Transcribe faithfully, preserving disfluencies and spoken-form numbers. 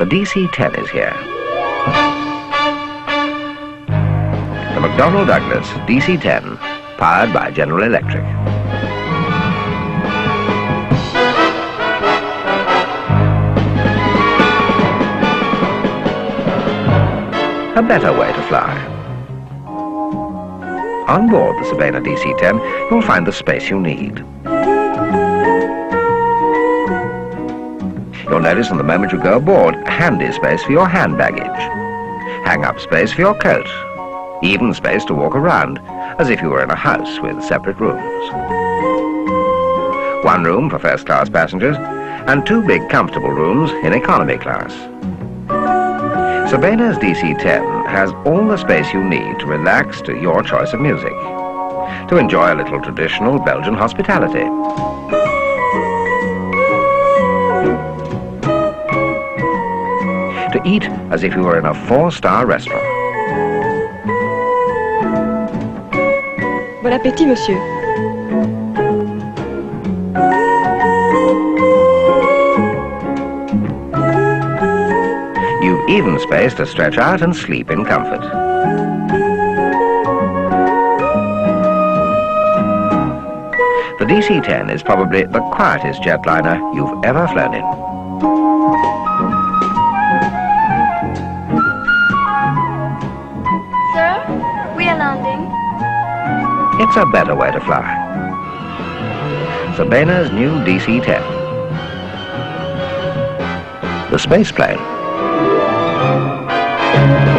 The D C ten is here. The McDonnell Douglas D C ten, powered by General Electric. A better way to fly. On board the Sabena D C ten, you'll find the space you need. You'll notice from the moment you go aboard, handy space for your hand baggage, hang-up space for your coat, even space to walk around, as if you were in a house with separate rooms. One room for first-class passengers, and two big comfortable rooms in economy class. Sabena's D C ten has all the space you need to relax to your choice of music, to enjoy a little traditional Belgian hospitality. To eat as if you were in a four-star restaurant. Bon appétit, monsieur. Even space to stretch out and sleep in comfort. The D C ten is probably the quietest jetliner you've ever flown in. Sir, we are landing. It's a better way to fly. Sabena's new D C ten. The space plane. Thank you.